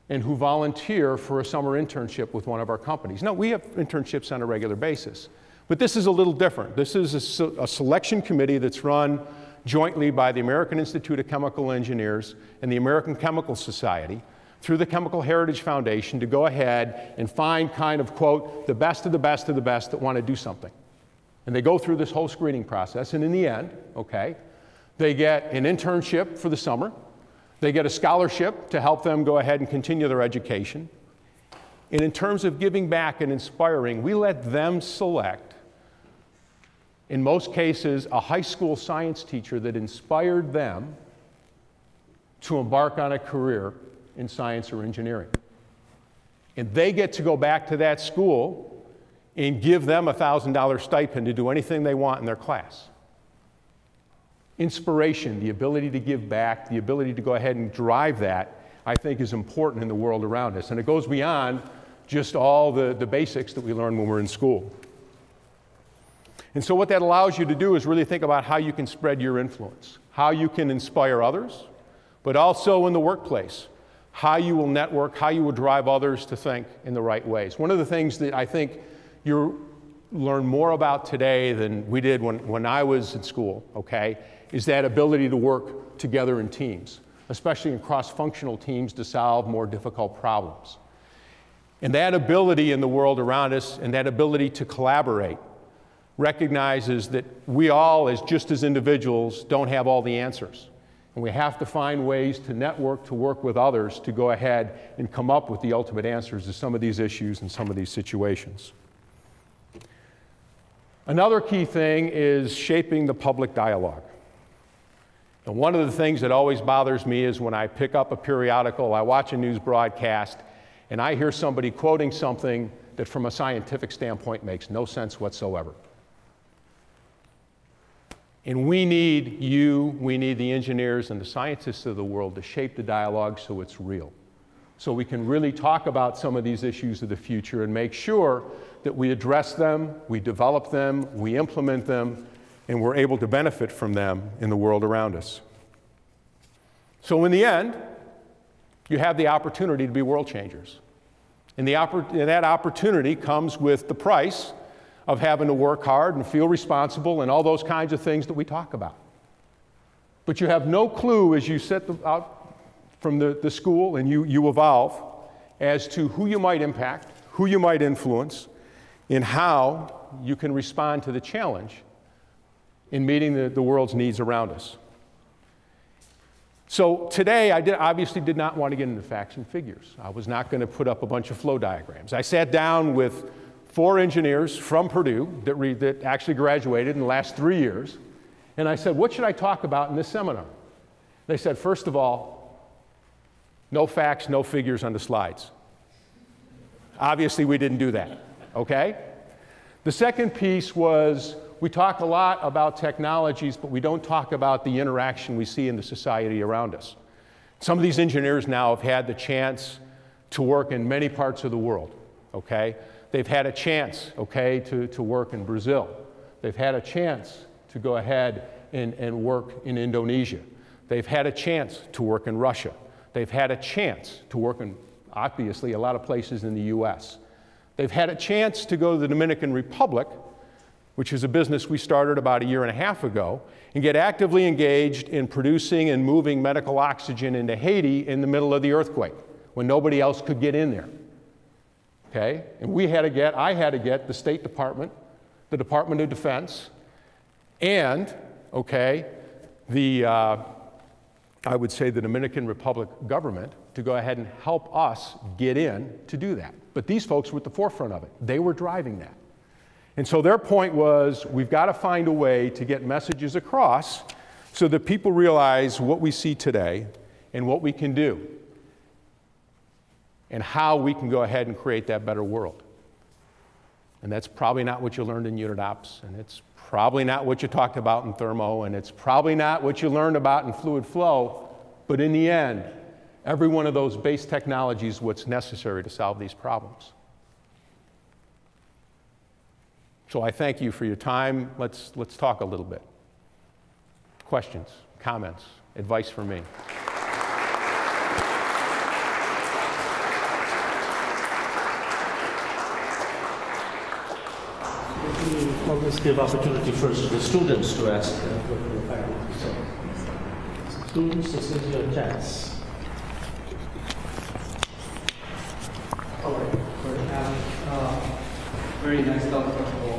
and who volunteer for a summer internship with one of our companies. Now, we have internships on a regular basis, but this is a little different. This is a selection committee that's run jointly by the American Institute of Chemical Engineers and the American Chemical Society through the Chemical Heritage Foundation to go ahead and find kind of, quote, the best of the best of the best that want to do something. And they go through this whole screening process, and in the end, okay, they get an internship for the summer. They get a scholarship to help them go ahead and continue their education. And in terms of giving back and inspiring, we let them select, in most cases, a high school science teacher that inspired them to embark on a career in science or engineering. And they get to go back to that school and give them a $1,000 stipend to do anything they want in their class. Inspiration, the ability to give back, the ability to go ahead and drive that, I think is important in the world around us. And it goes beyond just all the basics that we learn when we're in school. And so what that allows you to do is really think about how you can spread your influence, how you can inspire others, but also in the workplace, how you will network, how you will drive others to think in the right ways. One of the things that I think you learn more about today than we did when I was in school, okay, is that ability to work together in teams, especially in cross-functional teams to solve more difficult problems. And that ability in the world around us and that ability to collaborate recognizes that we all, as just as individuals, don't have all the answers. And we have to find ways to network, to work with others, to go ahead and come up with the ultimate answers to some of these issues and some of these situations. Another key thing is shaping the public dialogue. And one of the things that always bothers me is when I pick up a periodical, I watch a news broadcast, and I hear somebody quoting something that from a scientific standpoint makes no sense whatsoever. And we need you, we need the engineers and the scientists of the world to shape the dialogue so it's real. So we can really talk about some of these issues of the future and make sure that we address them, we develop them, we implement them, and we're able to benefit from them in the world around us. So in the end, you have the opportunity to be world changers. And that opportunity comes with the price of having to work hard and feel responsible and all those kinds of things that we talk about. But you have no clue as you set out from the school and you evolve as to who you might impact, who you might influence, and how you can respond to the challenge in meeting the world's needs around us. So today, I obviously did not want to get into facts and figures. I was not going to put up a bunch of flow diagrams. I sat down with 4 engineers from Purdue that actually graduated in the last 3 years. And I said, what should I talk about in this seminar? They said, first of all, no facts, no figures on the slides. Obviously, we didn't do that, OK? The second piece was, we talk a lot about technologies, but we don't talk about the interaction we see in the society around us. Some of these engineers now have had the chance to work in many parts of the world, okay? They've had a chance, okay, to work in Brazil. They've had a chance to go ahead and work in Indonesia. They've had a chance to work in Russia. They've had a chance to work in, obviously, a lot of places in the US. They've had a chance to go to the Dominican Republic, which is a business we started about 1.5 years ago, and get actively engaged in producing and moving medical oxygen into Haiti in the middle of the earthquake when nobody else could get in there, okay? And I had to get the State Department, the Department of Defense, and, okay, I would say the Dominican Republic government to go ahead and help us get in to do that. But these folks were at the forefront of it. They were driving that. And so their point was, we've got to find a way to get messages across so that people realize what we see today and what we can do and how we can go ahead and create that better world. And that's probably not what you learned in unit ops, and it's probably not what you talked about in thermo, and it's probably not what you learned about in fluid flow, but in the end, every one of those base technologies is what's necessary to solve these problems. So I thank you for your time. Let's talk a little bit. Questions, comments, advice for me. We always give opportunity first to the students to ask the faculty. So, students, this is your chance. All right. Very nice talk, first of all.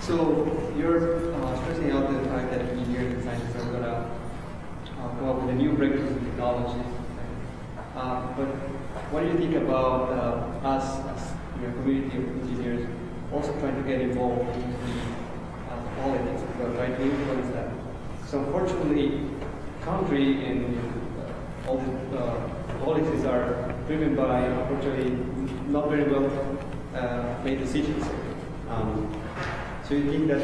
So you're stressing out the fact that engineers and scientists are going to come up with a new breakthroughs in technology. But what do you think about us as your community of engineers also trying to get involved in the politics, trying to influence that? So unfortunately, country and all the policies are driven by, unfortunately, not very well made decisions. So you think that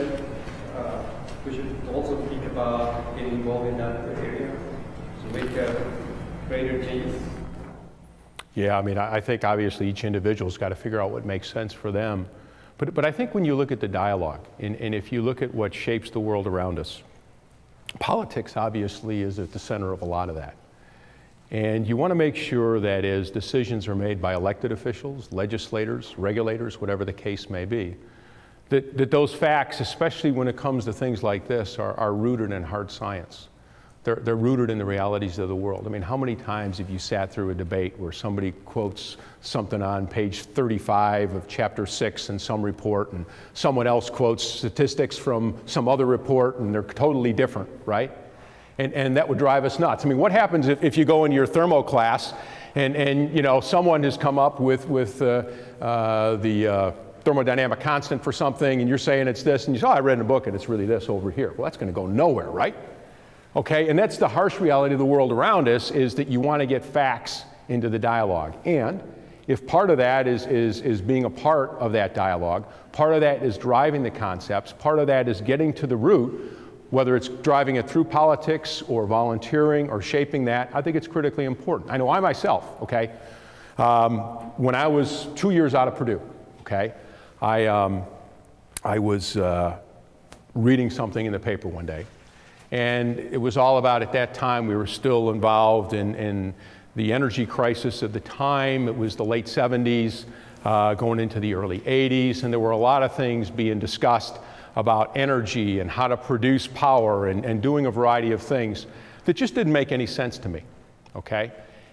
we should also think about getting involved in that area to make greater changes? Yeah, I mean, I think obviously each individual's got to figure out what makes sense for them. But I think when you look at the dialogue, and if you look at what shapes the world around us, politics obviously is at the center of a lot of that. And you want to make sure that as decisions are made by elected officials, legislators, regulators, whatever the case may be, that those facts, especially when it comes to things like this, are rooted in hard science. They're rooted in the realities of the world. I mean, how many times have you sat through a debate where somebody quotes something on page 35 of chapter 6 in some report, and someone else quotes statistics from some other report, and they're totally different, right? And that would drive us nuts. I mean, what happens if you go into your thermo class and you know, someone has come up with the thermodynamic constant for something, and you're saying it's this, and you say, oh, I read in a book, and it's really this over here. Well, that's going to go nowhere, right? Okay, and that's the harsh reality of the world around us, is that you want to get facts into the dialogue. And if part of that is being a part of that dialogue, part of that is driving the concepts, part of that is getting to the root, whether it's driving it through politics or volunteering or shaping that, I think it's critically important. I know I myself, okay, when I was 2 years out of Purdue, okay, I was reading something in the paper one day, and it was all about, at that time, we were still involved in the energy crisis of the time. It was the late 70s going into the early 80s, and there were a lot of things being discussed about energy and how to produce power and doing a variety of things that just didn't make any sense to me, okay?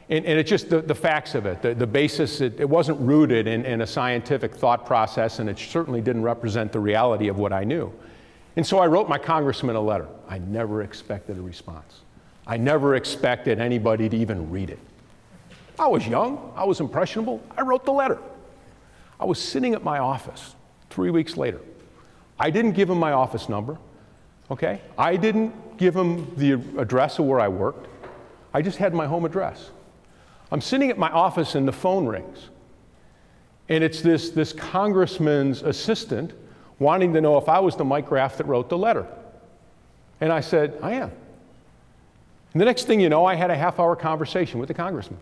And it's just the facts of it, the basis, it wasn't rooted in a scientific thought process, and it certainly didn't represent the reality of what I knew. And so I wrote my congressman a letter. I never expected a response. I never expected anybody to even read it. I was young, I was impressionable, I wrote the letter. I was sitting at my office 3 weeks later. I didn't give him my office number, okay? I didn't give him the address of where I worked. I just had my home address. I'm sitting at my office and the phone rings. And it's this congressman's assistant wanting to know if I was the Mike Graff that wrote the letter. And I said, I am. And the next thing you know, I had a half-hour conversation with the congressman.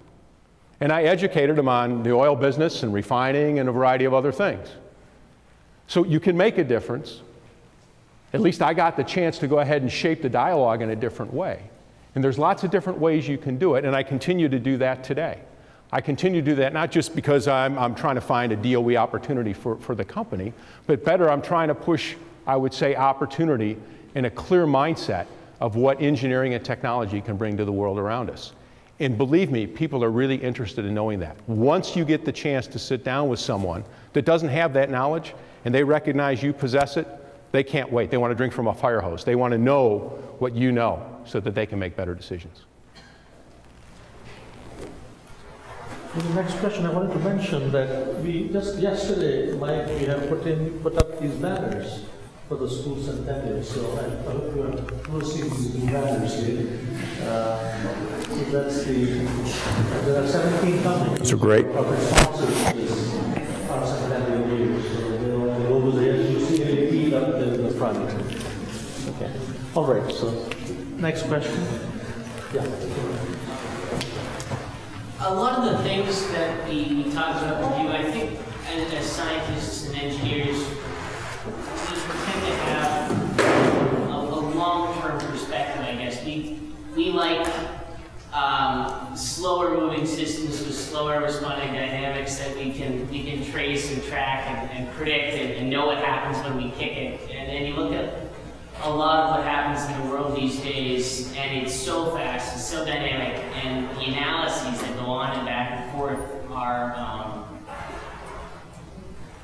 And I educated him on the oil business and refining and a variety of other things. So you can make a difference. At least I got the chance to go ahead and shape the dialogue in a different way. And there's lots of different ways you can do it, and I continue to do that today. I continue to do that not just because I'm trying to find a DOE opportunity for the company, but better, I'm trying to push, I would say, opportunity and a clear mindset of what engineering and technology can bring to the world around us. And believe me, people are really interested in knowing that. Once you get the chance to sit down with someone that doesn't have that knowledge, and they recognize you possess it, they can't wait. They want to drink from a fire hose. They want to know what you know so that they can make better decisions. For the next question, I wanted to mention that we just yesterday, Mike, we have put up these banners for the school centennial. So I hope you have received these new banners here. So that's there are 17 companies. Those are great. Okay. All right, so next question. Yeah. A lot of the things that we talked about with you, I think as scientists and engineers, we tend to have a long-term perspective, I guess. We like slower-moving systems with slower responding dynamics that we can trace and track and predict and know what happens when we kick it. And then you look at a lot of what happens in the world these days, and it's so fast, it's so dynamic, and the analyses that go on and back and forth are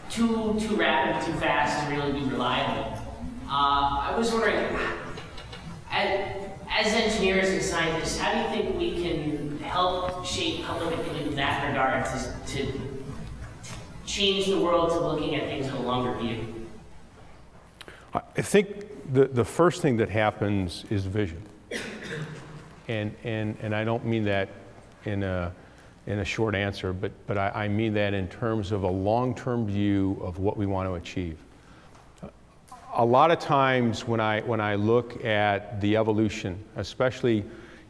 too rapid, too fast, and really too reliable. I was wondering, as engineers and scientists, how do you think we can help shape public opinion in that regard to change the world to looking at things in a longer view? I think the first thing that happens is vision. And I don't mean that in a short answer, but I mean that in terms of a long-term view of what we want to achieve. A lot of times when I look at the evolution, especially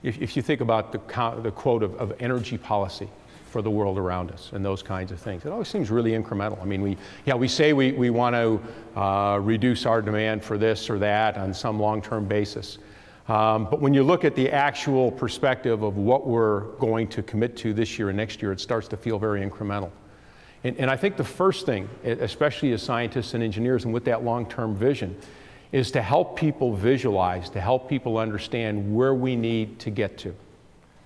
if you think about the quote of energy policy for the world around us and those kinds of things, it always seems really incremental. I mean, we say we want to reduce our demand for this or that on some long-term basis. But when you look at the actual perspective of what we're going to commit to this year and next year, it starts to feel very incremental. And I think the first thing, especially as scientists and engineers and with that long-term vision, is to help people visualize, to help people understand where we need to get to,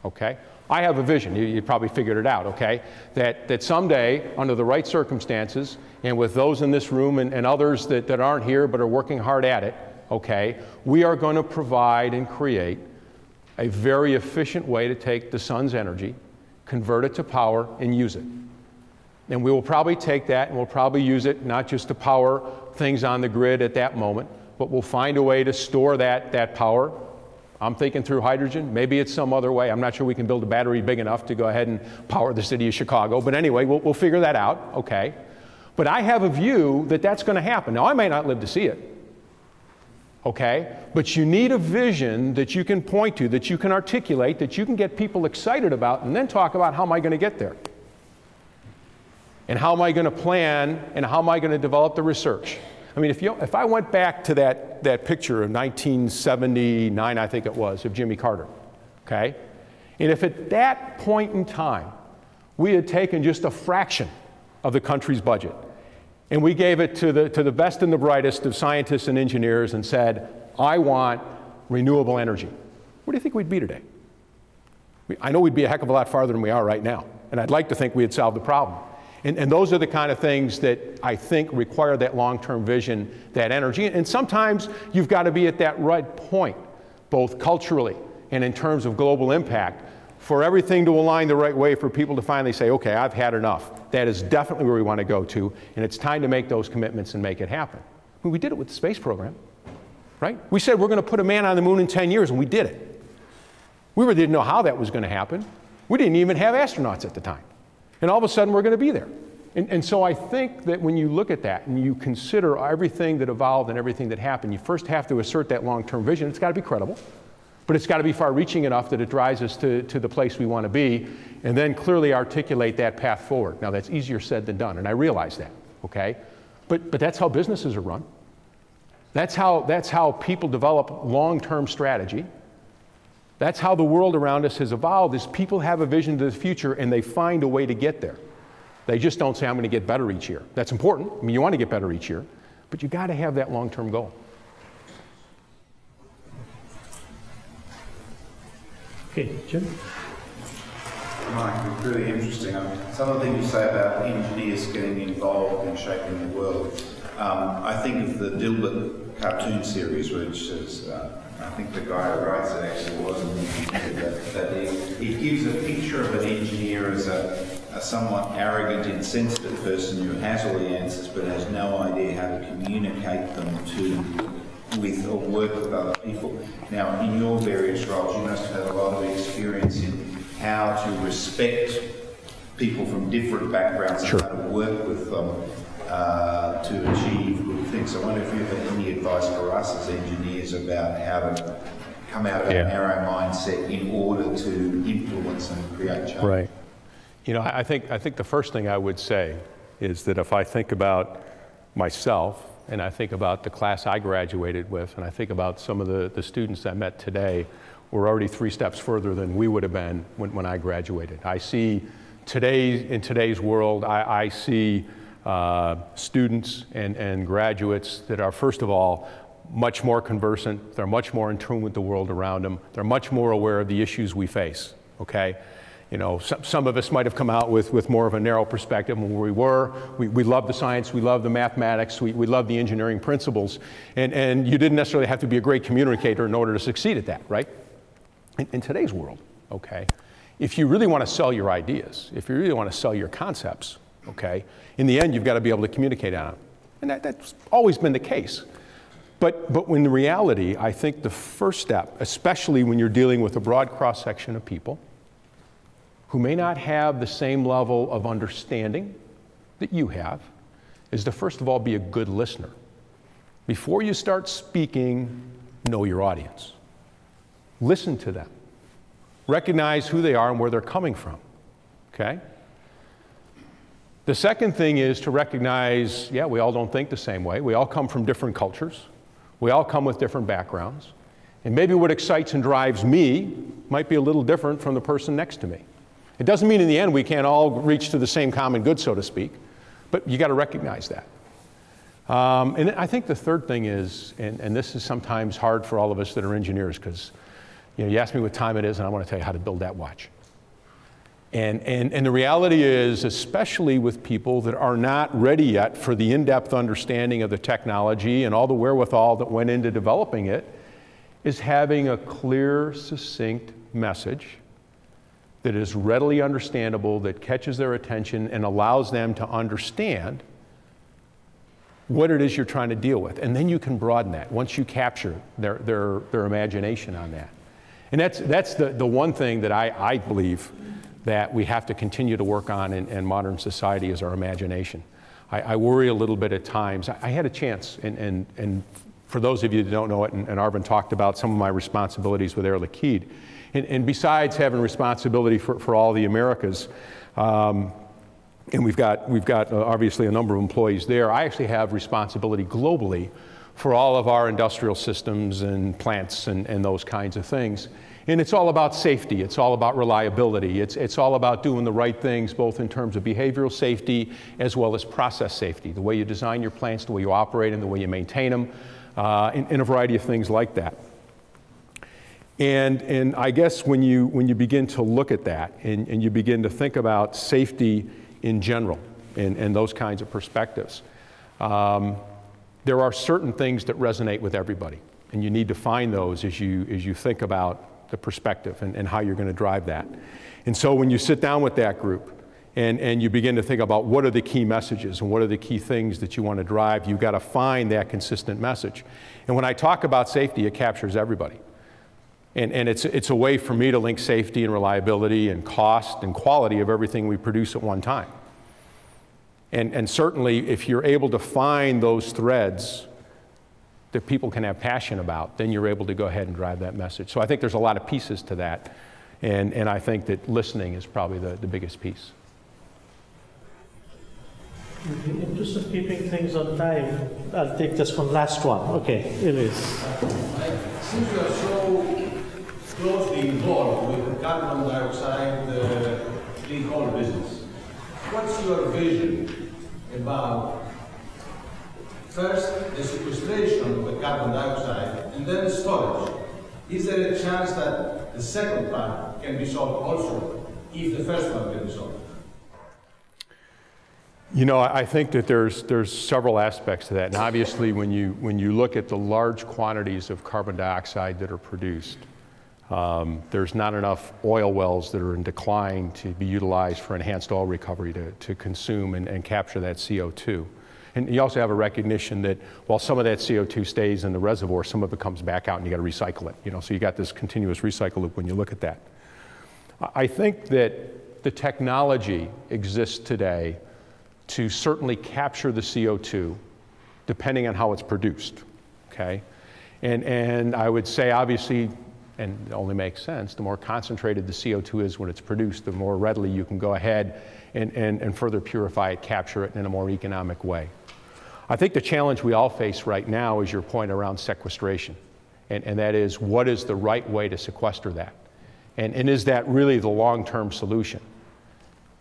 okay? I have a vision, you probably figured it out, okay? That someday, under the right circumstances, and with those in this room and others that aren't here but are working hard at it, okay, we are going to provide and create a very efficient way to take the sun's energy, convert it to power, and use it. And we will probably take that and we'll probably use it not just to power things on the grid at that moment, but we'll find a way to store that power. I'm thinking through hydrogen. Maybe it's some other way. I'm not sure we can build a battery big enough to go ahead and power the city of Chicago. But anyway, we'll figure that out, okay? But I have a view that that's going to happen. Now, I may not live to see it, okay? But you need a vision that you can point to, that you can articulate, that you can get people excited about, and then talk about how am I going to get there? And how am I going to plan, and how am I going to develop the research? I mean, if I went back to that picture of 1979, I think it was, of Jimmy Carter, okay? And if at that point in time we had taken just a fraction of the country's budget and we gave it to the best and the brightest of scientists and engineers and said, I want renewable energy, where do you think we'd be today? I know we'd be a heck of a lot farther than we are right now, and I'd like to think we had solved the problem. And those are the kind of things that I think require that long-term vision, that energy. And sometimes you've got to be at that right point, both culturally and in terms of global impact, for everything to align the right way for people to finally say, okay, I've had enough. That is definitely where we want to go to, and it's time to make those commitments and make it happen. I mean, we did it with the space program, right? We said we're going to put a man on the moon in 10 years, and we did it. We really didn't know how that was going to happen. We didn't even have astronauts at the time. And all of a sudden, we're going to be there. And so I think that when you look at that and you consider everything that evolved and everything that happened, you first have to assert that long-term vision. It's got to be credible, but it's got to be far-reaching enough that it drives us to the place we want to be, and then clearly articulate that path forward. Now, that's easier said than done, and I realize that, okay? But that's how businesses are run. That's how people develop long-term strategy. That's how the world around us has evolved, is people have a vision to the future and they find a way to get there. They just don't say, I'm going to get better each year. That's important. I mean, you want to get better each year, but you got to have that long-term goal. Okay, Jim? Mike, it's really interesting. I mean, some of the things you say about engineers getting involved in shaping the world. I think of the Dilbert cartoon series, which is, I think the guy who writes it actually wasn't that he gives a picture of an engineer as a somewhat arrogant, insensitive person who has all the answers but has no idea how to communicate them with or work with other people. Now, in your various roles, you must have had a lot of experience in how to respect people from different backgrounds, sure, and how to work with them to achieve good things. I wonder if you have any advice for us as engineers about how to come out of a narrow mindset in order to influence and create change. Right. You know, I think the first thing I would say is that if I think about myself, and I think about the class I graduated with, and I think about some of the students I met today, were already 3 steps further than we would have been when I graduated. I see today, in today's world, I see students and graduates that are, first of all, much more conversant. They're much more in tune with the world around them. They're much more aware of the issues we face, okay? You know, some of us might have come out with more of a narrow perspective than where we were. We love the science, we love the mathematics, we love the engineering principles. And you didn't necessarily have to be a great communicator in order to succeed at that, right? In today's world, okay, if you really want to sell your ideas, if you really want to sell your concepts, okay, in the end, you've got to be able to communicate on them. And that's always been the case. But in reality, I think the first step, especially when you're dealing with a broad cross-section of people, who may not have the same level of understanding that you have, is to first of all be a good listener. Before you start speaking, know your audience. Listen to them. Recognize who they are and where they're coming from, okay? The second thing is to recognize, yeah, we all don't think the same way. We all come from different cultures. We all come with different backgrounds. And maybe what excites and drives me might be a little different from the person next to me. It doesn't mean in the end we can't all reach to the same common good, so to speak, but you got to recognize that. And I think the third thing is, and this is sometimes hard for all of us that are engineers, because you ask me what time it is, and I want to tell you how to build that watch. And the reality is, especially with people that are not ready yet for the in-depth understanding of the technology and all the wherewithal that went into developing it, is having a clear, succinct message that is readily understandable, that catches their attention and allows them to understand what it is you're trying to deal with. And then you can broaden that once you capture their imagination on that. And that's the one thing that I believe that we have to continue to work on in modern society is our imagination. I worry a little bit at times. I had a chance, and for those of you that don't know it, and Arvind talked about some of my responsibilities with Air Liquide. And besides having responsibility for all the Americas, and we've got obviously a number of employees there, I actually have responsibility globally for all of our industrial systems and plants and those kinds of things. And it's all about safety. It's all about reliability. It's all about doing the right things, both in terms of behavioral safety as well as process safety, the way you design your plants, the way you operate them, the way you maintain them, and a variety of things like that. And I guess when you begin to look at that and you begin to think about safety in general and those kinds of perspectives, there are certain things that resonate with everybody. And you need to find those as you think about the perspective and how you're going to drive that. And so when you sit down with that group and you begin to think about what are the key messages and what are the key things that you want to drive, you've got to find that consistent message. And when I talk about safety, it captures everybody. And it's a way for me to link safety and reliability and cost and quality of everything we produce at one time. And certainly, if you're able to find those threads that people can have passion about, then you're able to go ahead and drive that message. So I think there's a lot of pieces to that. And I think that listening is probably the biggest piece. In the interest of keeping things on time, I'll take this one last one. OK, it is. Since you are so closely involved with the carbon dioxide clean coal business, what's your vision about, first, the sequestration of the carbon dioxide, and then storage? Is there a chance that the second part can be solved also, if the first one can be solved? You know, I think that there's several aspects to that. And obviously, when you look at the large quantities of carbon dioxide that are produced, there's not enough oil wells that are in decline to be utilized for enhanced oil recovery to consume and capture that CO2. And you also have a recognition that while some of that CO2 stays in the reservoir, some of it comes back out and you got to recycle it. You know, so you got this continuous recycle loop when you look at that. I think that the technology exists today to certainly capture the CO2 depending on how it's produced, okay? And I would say obviously, and it only makes sense, the more concentrated the CO2 is when it's produced, the more readily you can go ahead and further purify it, capture it in a more economic way. I think the challenge we all face right now is your point around sequestration. And that is, what is the right way to sequester that? And is that really the long-term solution?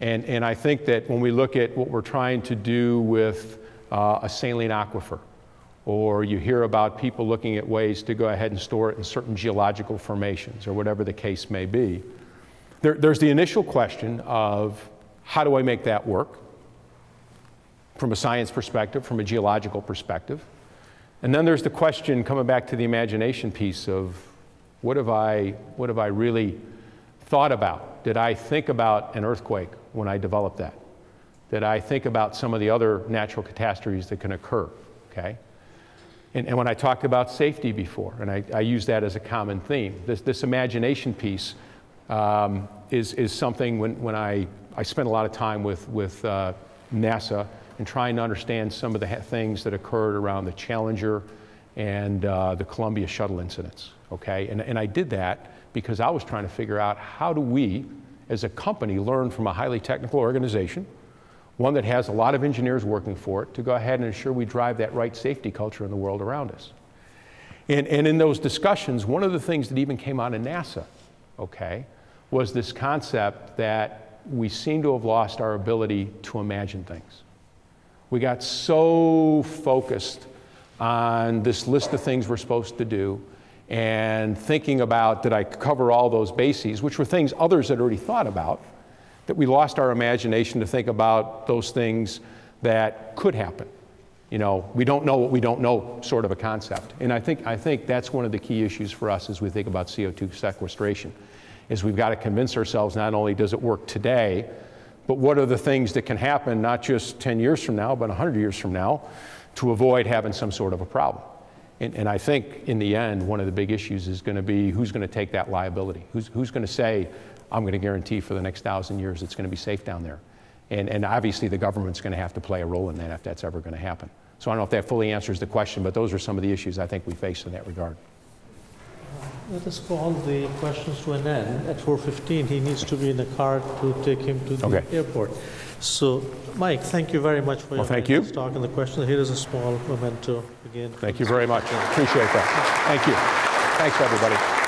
And I think that when we look at what we're trying to do with a saline aquifer, or you hear about people looking at ways to go ahead and store it in certain geological formations, or whatever the case may be. There's the initial question of how do I make that work from a science perspective, from a geological perspective. And then there's the question, coming back to the imagination piece, of what have I really thought about? Did I think about an earthquake when I developed that? Did I think about some of the other natural catastrophes that can occur? Okay. And when I talked about safety before, and I use that as a common theme, this imagination piece is something when I spent a lot of time with NASA and trying to understand some of the things that occurred around the Challenger and the Columbia shuttle incidents, okay? And I did that because I was trying to figure out how do we, as a company, learn from a highly technical organization, one that has a lot of engineers working for it, to go ahead and ensure we drive that right safety culture in the world around us. And in those discussions, one of the things that even came out of NASA, okay, was this concept that we seem to have lost our ability to imagine things. We got so focused on this list of things we're supposed to do and thinking about, did I cover all those bases, which were things others had already thought about, that we lost our imagination to think about those things that could happen. You know, we don't know what we don't know sort of a concept. And I think that's one of the key issues for us as we think about CO2 sequestration, is we've got to convince ourselves not only does it work today, but what are the things that can happen not just 10 years from now, but 100 years from now, to avoid having some sort of a problem. And I think in the end, one of the big issues is going to be who's going to take that liability? Who's going to say, I'm going to guarantee for the next 1,000 years it's going to be safe down there. And obviously the government's going to have to play a role in that if that's ever going to happen. So I don't know if that fully answers the question, but those are some of the issues I think we face in that regard. Let us call the questions to an end. At 4:15, he needs to be in a car to take him to the airport. So, Mike, thank you very much for your talk and the questions. Here is a small memento again. Thank you very much. Appreciate that. Thank you. Thanks, everybody.